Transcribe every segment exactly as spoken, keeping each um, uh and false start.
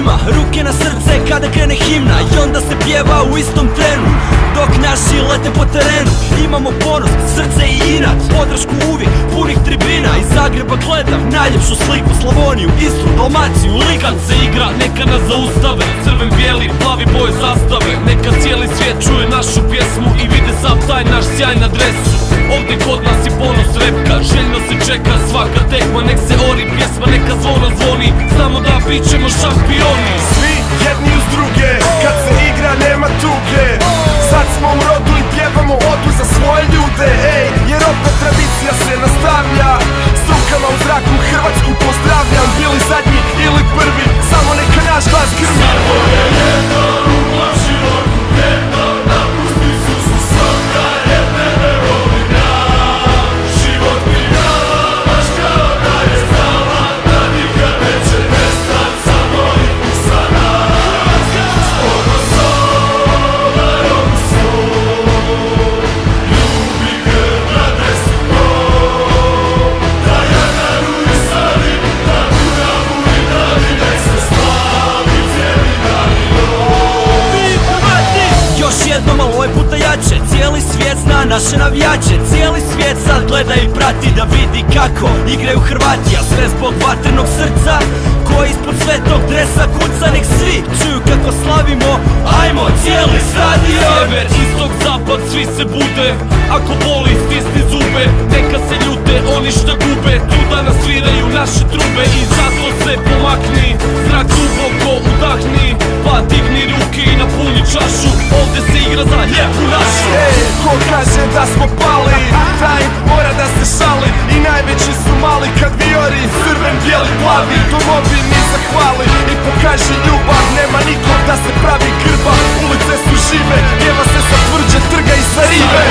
svima, ruke na srce kada krene himna i onda se pjeva u istom trenu dok naši lete po terenu. Imamo ponos, srce i inat, podršku uvijek punih tribina. Iz Zagreba gledam najljepšu sliku, Slavoniju, Istru, Dalmaciju, Liku. Kad se igra neka nas zaustave, crven, bijeli, plavi boje zastave. Neka cijeli svijet čuje našu pjesmu i vide sam taj naš sjaj na dresu. Ovdje kod nas je ponos repka, željno se čeka svaka tekma. Nek se ori pjesma, neka zvona zvoni, znamo da bit ćemo šampioni. Svi jedni uz druge, kad se igra nema tuge. Sad smo u rodu i pjevamo odu za svoje ljude, ej. Jer opet tradicija se nastavlja, s rukama u zraku Hrvatsku pozdravljam. Bili zadnji ili prvi, samo neka naš glas grmi. Samo je jedno rugla životu jedno, napusti su su svaka jedne nevolina. Život mi nalaš kao da je znala, da nikad neće nestat samo ih usa nas. Odnosova, odnosova, ljubi grla desno. Da ja daruju sali, da budavu i dali, nek se slavi cijeli dan i noć. Još jedno malo je puta jače, cijeli svijet zna naše navijače. Cijeli svijet sad gleda i prati da vidi kako igraju Hrvati, a sve zbog vatrenog srca koji ispod svetog dresa kuca. Nek svi čuju kako slavimo, ajmo cijeli stadion. Sjever, istog, zapad, svi se bude, ako boli stisni zube. Neka se ljute oni šta gube, tu danas sviraju naše trube. I zato se pomakni, zrak duboko udahni, pa digni ruke i napuni čašu. Ovdje se igra za lijepu našu. Ej, ko kaže da smo pali, taj mora da se šali. I najveći su mali kad viori, crven, bijeli, plavi. Domovi mi zahvali i pokaži ljubav, nema nikog da se pravi grba. Ulice su žive, pjeva se sa tvrđe, trga i sa rive.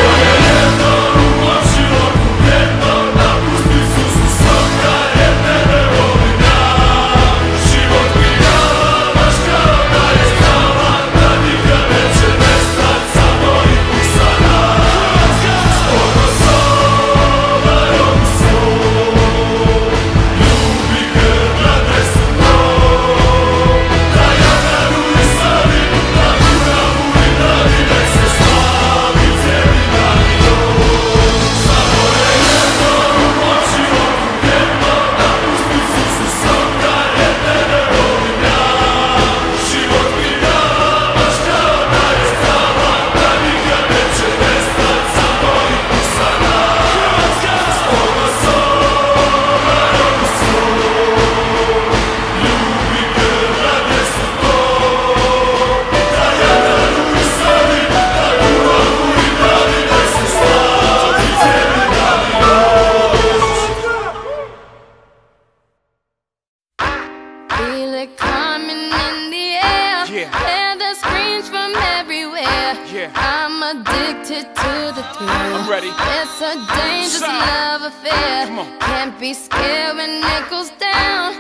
Down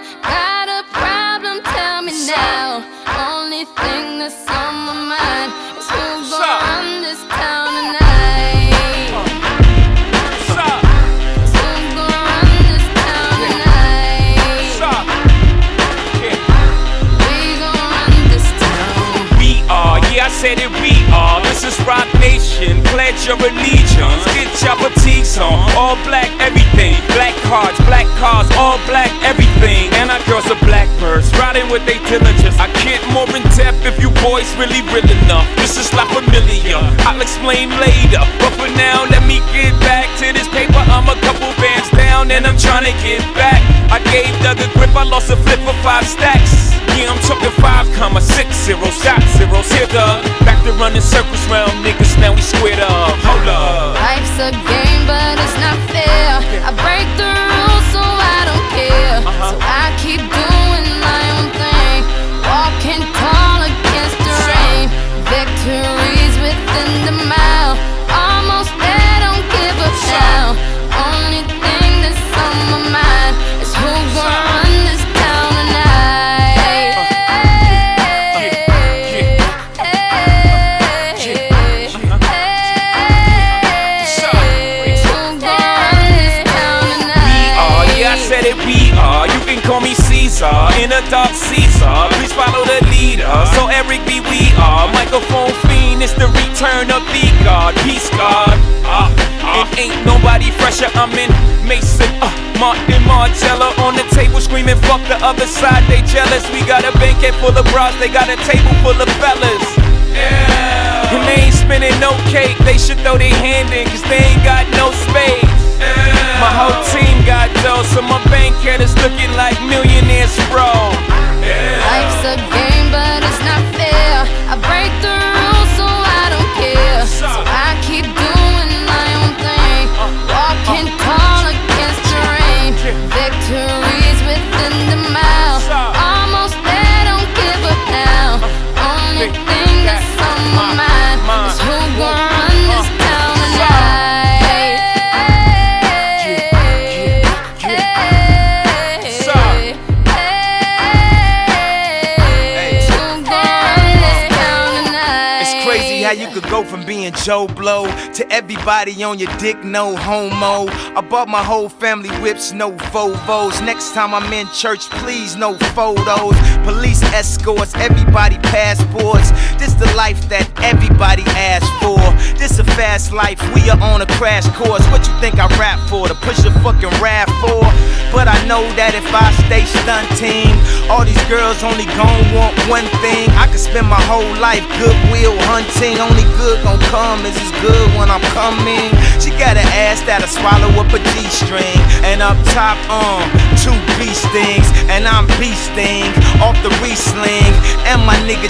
seesaw, in a dark seesaw. Please follow the leader. So Eric B, we are microphone fiend. It's the return of the God, peace God. Uh, uh. It ain't nobody fresher. I'm in Mason, uh, Martin Margiela on the table screaming. Fuck the other side, they jealous. We got a banquet full of bras, they got a table full of fellas. Yeah. And they ain't spinning no cake. They should throw their hand in, cause they ain't got no space. My whole team got dough, so my bank account is looking like millionaires, bro. Yeah. Life's a game, but it's not fair. I break the rules, so I don't care. So I keep doing my own thing. Walking tall against the rain. Victories within the mile. Almost there, don't give up now. Only thing that's on my mind is who won this town tonight. How you could go from being Joe Blow to everybody on your dick, no homo. I bought my whole family whips, no Volvos. Next time I'm in church, please no photos. Police escorts, everybody passports. This the life that everybody asked for. This a fast life, we are on a crash course. What you think I rap for? To push a fucking rap for? But I know that if I stay stunting, all these girls only gon' want one thing. I could spend my whole life goodwill hunting. Only good gon' come is as good when I'm coming. She got an ass that'll swallow up a G-string. And up top, um, two beast things. And I'm beast thing, off the re-sling. And my nigga